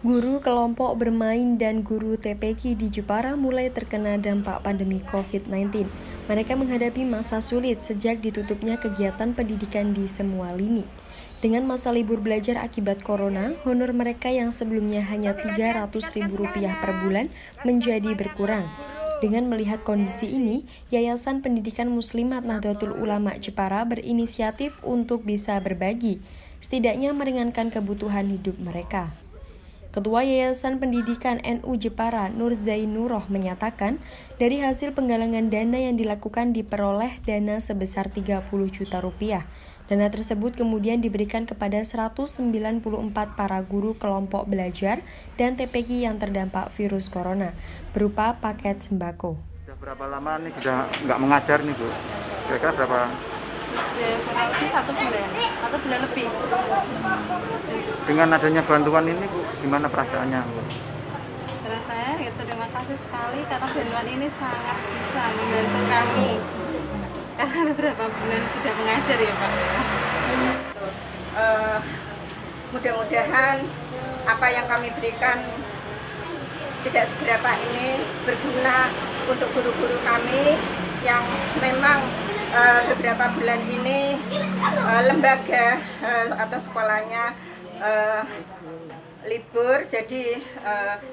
Guru kelompok bermain dan guru TPQ di Jepara mulai terkena dampak pandemi COVID-19. Mereka menghadapi masa sulit sejak ditutupnya kegiatan pendidikan di semua lini. Dengan masa libur belajar akibat corona, honor mereka yang sebelumnya hanya Rp300.000 per bulan menjadi berkurang. Dengan melihat kondisi ini, Yayasan Pendidikan Muslimat Nahdlatul Ulama Jepara berinisiatif untuk bisa berbagi, setidaknya meringankan kebutuhan hidup mereka. Ketua Yayasan Pendidikan NU Jepara, Nur Zainuroh, menyatakan dari hasil penggalangan dana yang dilakukan diperoleh dana sebesar Rp30 juta. Dana tersebut kemudian diberikan kepada 194 para guru kelompok belajar dan TPQ yang terdampak virus corona, berupa paket sembako. Sudah berapa lama nih sudah nggak mengajar nih, Bu? Kira-kira berapa? Satu bulan lebih. Dengan adanya bantuan ini, Bu, gimana perasaannya? Rasanya terima kasih sekali karena bantuan ini sangat bisa membantu kami. Karena beberapa bulan sudah mengajar ya, Pak. Mudah-mudahan apa yang kami berikan tidak seberapa ini berguna untuk guru-guru kami yang memang beberapa bulan ini lembaga atau sekolahnya libur, jadi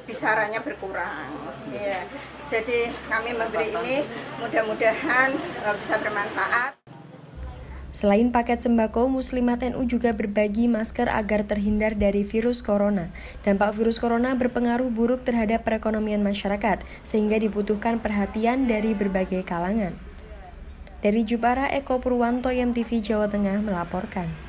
besarannya berkurang. Yeah. Jadi kami memberi ini mudah-mudahan bisa bermanfaat. Selain paket sembako, Muslimat NU juga berbagi masker agar terhindar dari virus corona. Dampak virus corona berpengaruh buruk terhadap perekonomian masyarakat, sehingga dibutuhkan perhatian dari berbagai kalangan. Dari Jepara, Eko Purwanto, MTV Jawa Tengah melaporkan.